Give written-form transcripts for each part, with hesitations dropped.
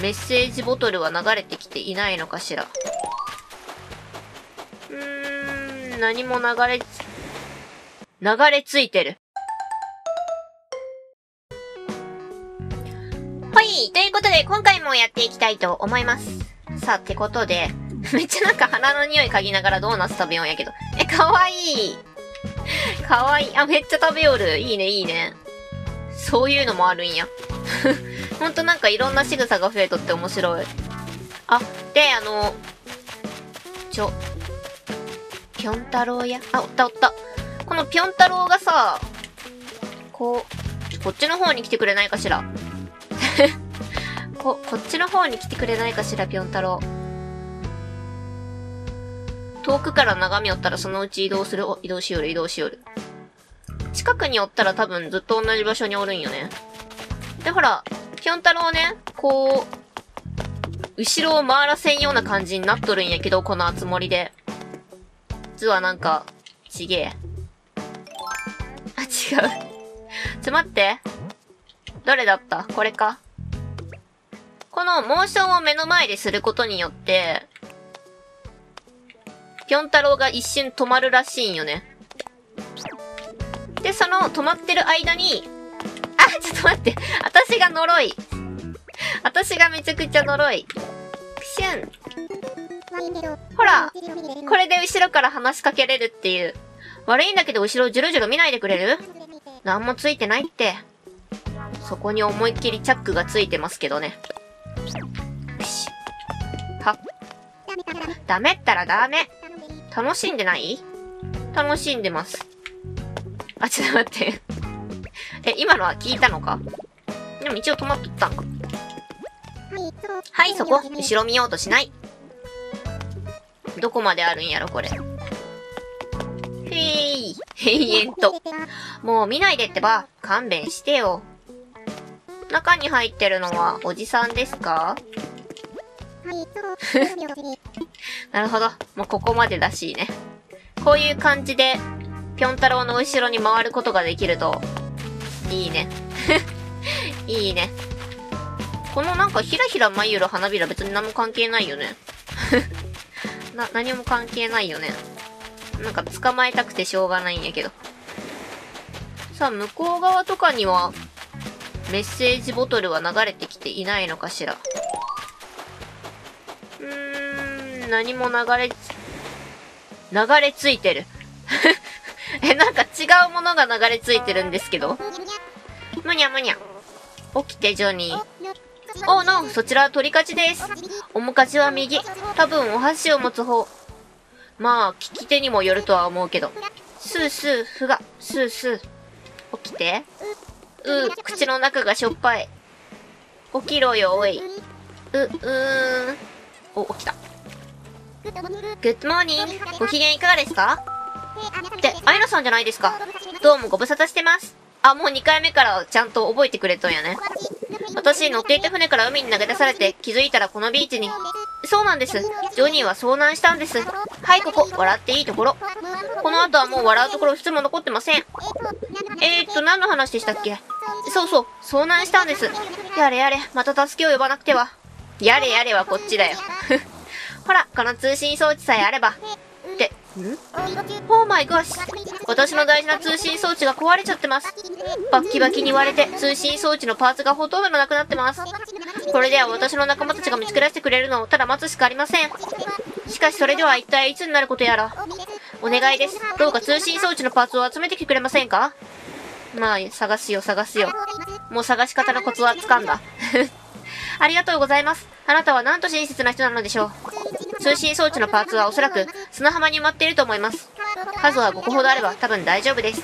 メッセージボトルは流れてきていないのかしら。何も流れ着いてる。はい、ということで今回もやっていきたいと思います。さあ、ってことで、めっちゃなんか鼻の匂い嗅ぎながらドーナツ食べようやけど。かわいい。かわいい。あ、めっちゃ食べよる。いいね、いいね。そういうのもあるんや。ほんとなんかいろんな仕草が増えとって面白い。あ、で、ぴょん太郎や。あ、おったおった。このぴょん太郎がさ、こっちの方に来てくれないかしら。こっちの方に来てくれないかしら、ぴょん太郎。遠くから眺めよったらそのうち移動する。お、移動しよる、移動しよる。近くにおったら多分ずっと同じ場所におるんよね。で、ほら、ぴょん太郎ね、後ろを回らせんような感じになっとるんやけど、このあつ森で。実はなんか、ちげえ。あ、違う。ちょ、待って。どれだった？これか。このモーションを目の前ですることによって、ぴょん太郎が一瞬止まるらしいんよね。で、その止まってる間に、あ、ちょっと待って。私が呪い。私がめちゃくちゃ呪い。クシュン。ほら、これで後ろから話しかけれるっていう。悪いんだけど後ろジュルジュル見ないでくれる？なんもついてないって。そこに思いっきりチャックがついてますけどね。クシュ。は。ダメったらダメ。楽しんでない？楽しんでます。あ、ちょっと待って。今のは聞いたのか？でも一応止まっとったんか。はい、そこ。後ろ見ようとしない。どこまであるんやろ、これ。へい。延々と。もう見ないでってば。勘弁してよ。中に入ってるのはおじさんですか？なるほど。もうここまでらしいね。こういう感じで、ぴょん太郎の後ろに回ることができると、いいね。いいね。このなんかひらひらまゆる花びら別に何も関係ないよね。何も関係ないよね。なんか捕まえたくてしょうがないんやけど。さあ、向こう側とかには、メッセージボトルは流れてきていないのかしら。何も流れ着いてる。なんか違うものが流れ着いてるんですけど。むにゃむにゃ。起きて、ジョニー。おうの、そちらは取り勝ちです。面勝ちは右。多分、お箸を持つ方。まあ、利き手にもよるとは思うけど。スースー、ふが、スースー。起きて。口の中がしょっぱい。起きろよ、おい。お、起きた。グッドモーニング。ご機嫌いかがですか？って、アイナさんじゃないですか。どうもご無沙汰してます。あ、もう2回目からちゃんと覚えてくれとんやね。私、乗っていた船から海に投げ出されて気づいたらこのビーチに。そうなんです。ジョニーは遭難したんです。はい、ここ。笑っていいところ。この後はもう笑うところ普通も残ってません。何の話でしたっけ？そうそう、遭難したんです。やれやれ、また助けを呼ばなくては。やれやれはこっちだよ。ほら、この通信装置さえあれば。って、ん？オーマイゴッシュ。私の大事な通信装置が壊れちゃってます。バッキバキに割れて、通信装置のパーツがほとんどなくなってます。これでは私の仲間たちが見つけ出してくれるのをただ待つしかありません。しかしそれでは一体いつになることやら。お願いです。どうか通信装置のパーツを集めてきてくれませんか？まあ、探すよ、探すよ。もう探し方のコツはつかんだ。ありがとうございます。あなたはなんと親切な人なのでしょう。通信装置のパーツはおそらく砂浜に埋まっていると思います。数は5個ほどあれば多分大丈夫です。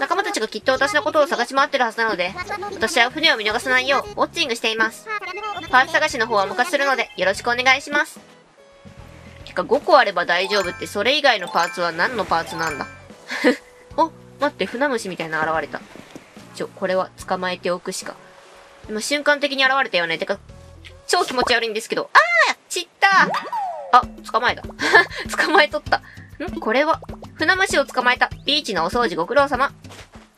仲間たちがきっと私のことを探し回ってるはずなので、私は船を見逃さないようウォッチングしています。パーツ探しの方はお任せするのでよろしくお願いします。てか5個あれば大丈夫ってそれ以外のパーツは何のパーツなんだ。お、待って、船虫みたいなの現れた。これは捕まえておくしか。今瞬間的に現れたよね。てか、超気持ち悪いんですけど。あー！散ったー！あ、捕まえた。捕まえとった。ん？これは、船虫を捕まえた。ビーチのお掃除ご苦労様。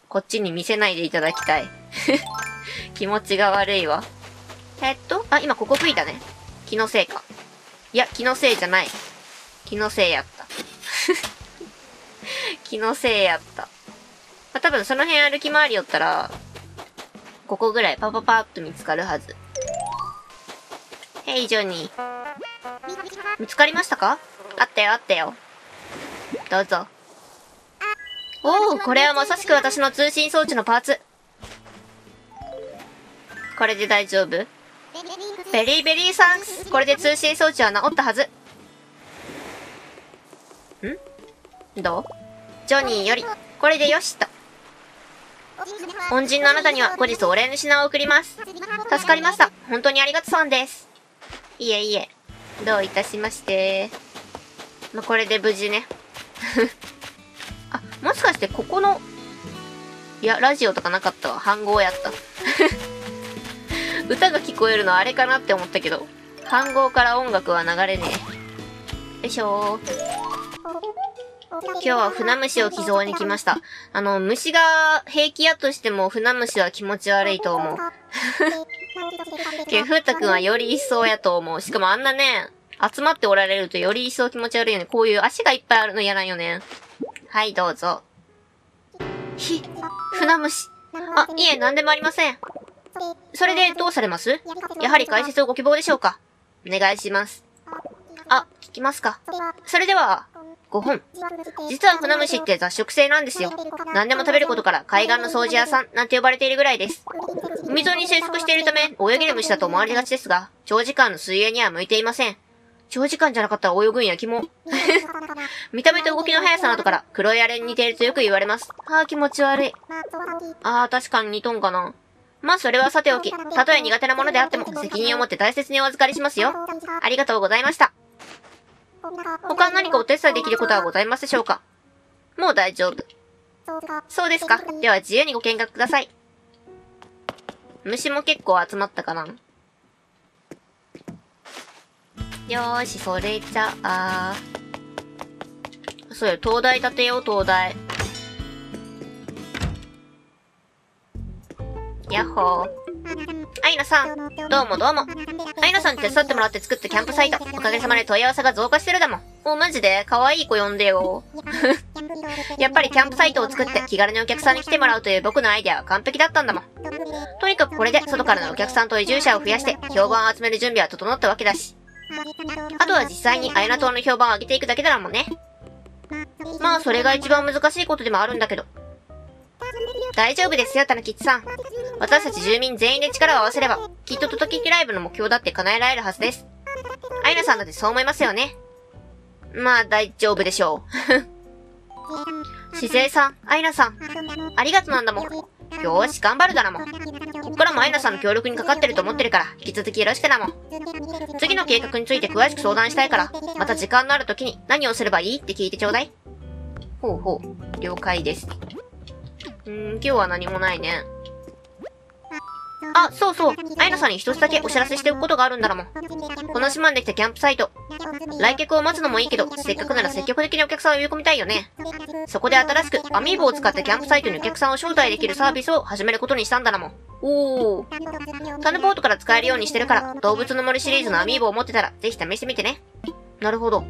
こっちに見せないでいただきたい。気持ちが悪いわ。あ、今ここ吹いたね。気のせいか。いや、気のせいじゃない。気のせいやった。気のせいやった。まあ、多分その辺歩き回りよったら、ここぐらいパパパーっと見つかるはず。ヘイジョニー。見つかりましたか？あったよ、あったよ。どうぞ。おお、これはまさしく私の通信装置のパーツ。これで大丈夫？ベリーベリーサンクス。これで通信装置は治ったはず。ん？どう？ジョニーより。これでよしと。恩人のあなたには後日お礼の品を送ります。助かりました。本当にありがとさんです。いえいえ。どういたしまして。まあ、これで無事ね。あ、もしかしてここの、いや、ラジオとかなかったわ。飯盒やった。歌が聞こえるのはあれかなって思ったけど、飯盒から音楽は流れねえ。よいしょー。今日は船虫を寄贈に来ました。虫が平気やとしても船虫は気持ち悪いと思う。ふうたくんはより一層やと思う。しかもあんなね、集まっておられるとより一層気持ち悪いよね。こういう足がいっぱいあるの嫌なんよね。はい、どうぞ。船虫。あ、いえ、なんでもありません。それでどうされます？やはり解説をご希望でしょうか？お願いします。あ、聞きますか。それでは、5本。実は船虫って雑食性なんですよ。何でも食べることから海岸の掃除屋さんなんて呼ばれているぐらいです。海沿いに生息しているため、泳げる虫だと思われがちですが、長時間の水泳には向いていません。長時間じゃなかったら泳ぐんや、キモ。見た目と動きの速さなどから、黒いアレに似ているとよく言われます。あー気持ち悪い。あー確かに似とんかな。まあそれはさておき、たとえ苦手なものであっても、責任を持って大切にお預かりしますよ。ありがとうございました。他何かお手伝いできることはございますでしょうか？もう大丈夫。そうですか。では自由にご見学ください。虫も結構集まったかな。よーし、それじゃあ。そうよ、灯台立てよう、灯台。やっほー。アイナさん、どうもどうも。アイナさんに手伝ってもらって作ったキャンプサイト。おかげさまで問い合わせが増加してるだもん。お、マジで可愛い子呼んでよ。やっぱりキャンプサイトを作って気軽にお客さんに来てもらうという僕のアイデアは完璧だったんだもん。とにかくこれで外からのお客さんと移住者を増やして評判を集める準備は整ったわけだし。あとは実際にアイナ島の評判を上げていくだけだもんね。まあそれが一番難しいことでもあるんだけど。大丈夫ですよ、たぬきっちさん。私たち住民全員で力を合わせれば、きっとトトキキライブの目標だって叶えられるはずです。アイナさんだってそう思いますよね。まあ、大丈夫でしょう。しずえさん、アイナさん、ありがとなんだもん。よーし、頑張るだなもん。こっからもアイナさんの協力にかかってると思ってるから、引き続きよろしくだもん。次の計画について詳しく相談したいから、また時間のある時に何をすればいいって聞いてちょうだい。ほうほう、了解です。今日は何もないね。あ、そうそう。アイナさんに一つだけお知らせしておくことがあるんだらもん。この島にできたキャンプサイト。来客を待つのもいいけど、せっかくなら積極的にお客さんを呼び込みたいよね。そこで新しくアミーボを使ってキャンプサイトにお客さんを招待できるサービスを始めることにしたんだらもん。おー。タヌポートから使えるようにしてるから、動物の森シリーズのアミーボを持ってたら、ぜひ試してみてね。なるほど。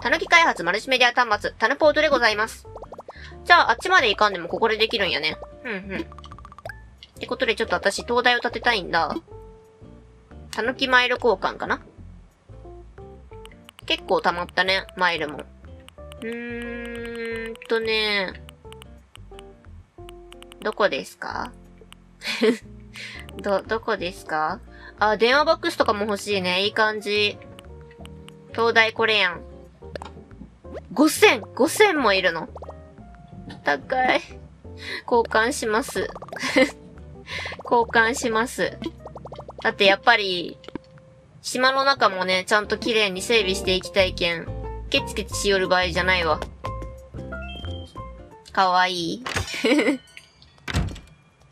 タヌキ開発マルチメディア端末、タヌポートでございます。じゃあ、あっちまで行かんでもここでできるんやね。うんうん。ってことで、ちょっと私、灯台を立てたいんだ。たぬきマイル交換かな？結構溜まったね、マイルも。どこですか？どこですか？あ、電話ボックスとかも欲しいね。いい感じ。灯台これやん。5000もいるの。高い。交換します。交換します。だってやっぱり、島の中もね、ちゃんと綺麗に整備していきたいけん。ケチケチしよる場合じゃないわ。かわいい。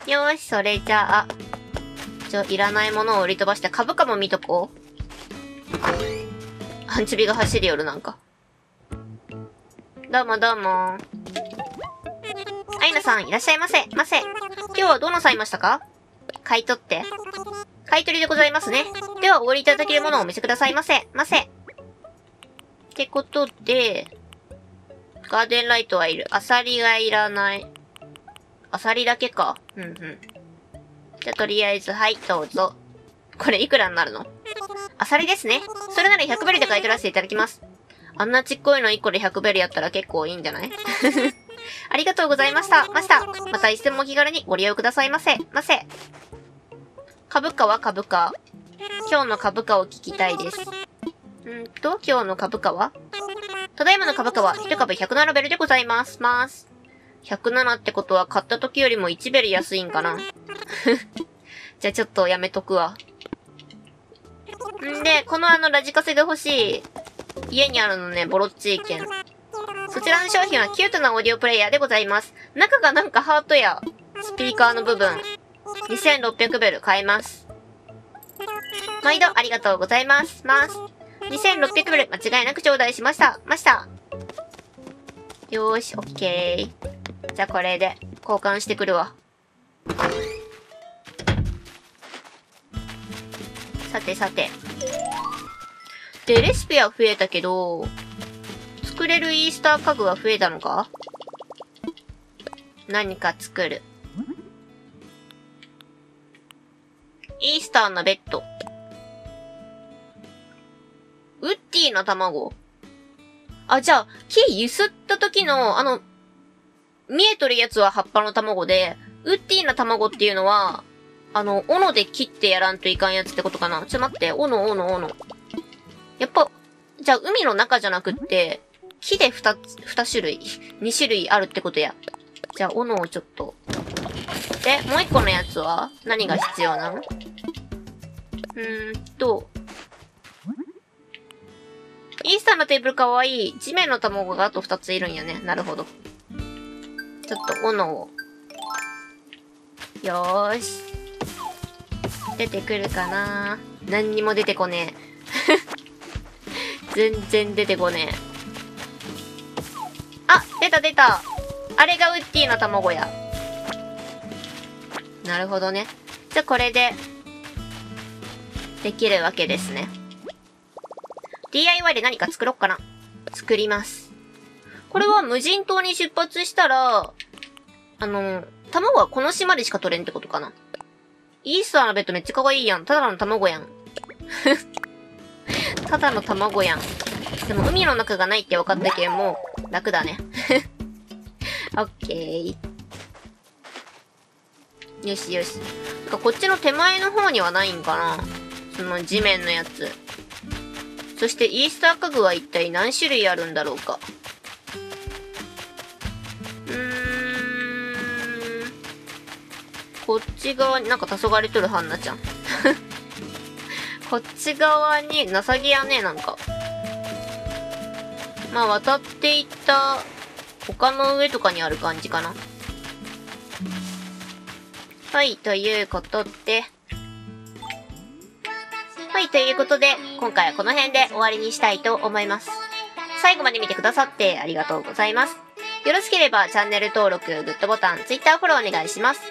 よーし、それじゃあ。いらないものを売り飛ばして、株価も見とこう。アンチョビが走りよるなんか。どうもどうも。アイナさん、いらっしゃいませ。今日はどうなさいましたか？買い取って。買い取りでございますね。では、お売りいただけるものをお見せくださいませ。ってことで、ガーデンライトはいる。アサリがいらない。アサリだけか。じゃ、とりあえず、はい、どうぞ。これ、いくらになるの？アサリですね。それなら100ベリで買い取らせていただきます。あんなちっこいの1個で100ベリやったら結構いいんじゃない？ありがとうございました。またいつでもお気軽にご利用くださいませ。株価は株価。今日の株価を聞きたいです。今日の株価は？ただいまの株価は1株107ベルでございます。107ってことは買った時よりも1ベル安いんかな。じゃあちょっとやめとくわ。んで、このラジカセが欲しい家にあるのね、ボロッチー券。そちらの商品はキュートなオーディオプレイヤーでございます。中がなんかハートやスピーカーの部分。2600ベル買えます。毎度ありがとうございます。2600ベル間違いなく頂戴しました。よーし、オッケー。じゃあこれで交換してくるわ。さて。で、レシピは増えたけど、作れるイースター家具は増えたのか？何か作る。イースターのベッド。ウッディの卵。じゃあ、木揺すった時の、見えとるやつは葉っぱの卵で、ウッディの卵っていうのは、斧で切ってやらんといかんやつってことかな。ちょ、待って、斧。やっぱ、じゃあ海の中じゃなくって、木で2種類、2種類あるってことや。じゃあ斧をちょっと。で、もう1個のやつは何が必要なの？イースターのテーブルかわいい。地面の卵があと2ついるんやね。なるほど。ちょっと斧を。よーし。出てくるかな？何にも出てこねえ。全然出てこねえ。出た。あれがウッディの卵や。なるほどね。じゃあこれで、できるわけですね。DIY で何か作ろっかな。作ります。これは無人島に出発したら、卵はこの島でしか取れんってことかな。イースターのベッドめっちゃ可愛いやん。ただの卵やん。ただの卵やん。でも海の中がないって分かったけん、もう楽だね。オッケー。よし。こっちの手前の方にはないんかな。その地面のやつ。そしてイースター家具は一体何種類あるんだろうか。こっち側に、なんか黄昏れとるハンナちゃん。こっち側に、情けやね、なんか。渡っていった、丘の上とかにある感じかな。ということで、今回はこの辺で終わりにしたいと思います。最後まで見てくださってありがとうございます。よろしければチャンネル登録、グッドボタン、Twitter フォローお願いします。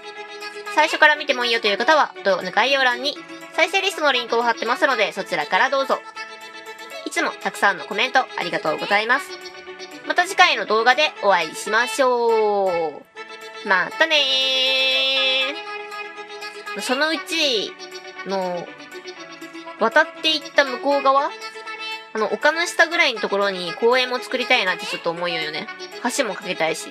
最初から見てもいいよという方は、動画の概要欄に再生リストのリンクを貼ってますので、そちらからどうぞ。いつもたくさんのコメントありがとうございます。また次回の動画でお会いしましょう。またねー。そのうちの、渡っていった向こう側、丘の下ぐらいのところに公園も作りたいなってちょっと思うよね。橋も架けたいし。